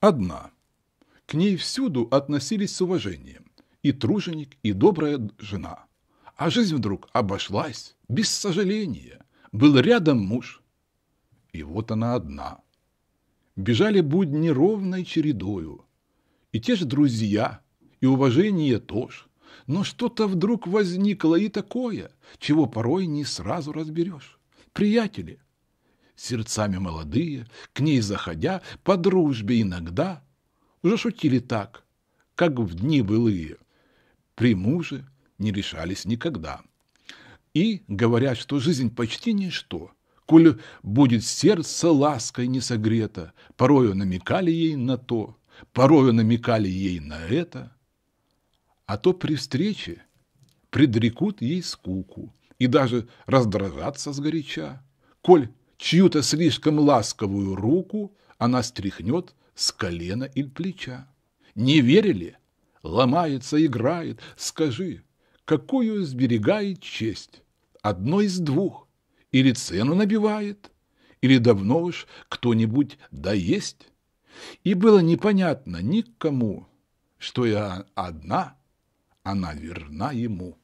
одна. К ней всюду относились с уважением. И труженик, и добрая жена. А жизнь вдруг обошлась, без сожаления. Был рядом муж. И вот она одна. Бежали будни ровной чередою. И те же друзья, и уважение тоже. Но что-то вдруг возникло и такое, чего порой не сразу разберешь. Приятели, сердцами молодые, к ней заходя, по дружбе иногда, уже шутили так, как в дни былые, при муже не решались никогда. И говорят, что жизнь почти ничто, коль будет сердце лаской не согрето, порою намекали ей на то, порою намекали ей на это. А то при встрече предрекут ей скуку и даже раздражаться сгоряча, коль чью-то слишком ласковую руку она стряхнет с колена или плеча. Не верили? Ломается, играет. Скажи, какую сберегает честь? Одно из двух. Или цену набивает, или давно уж кто-нибудь доесть. И было непонятно никому, что я одна, она верна ему.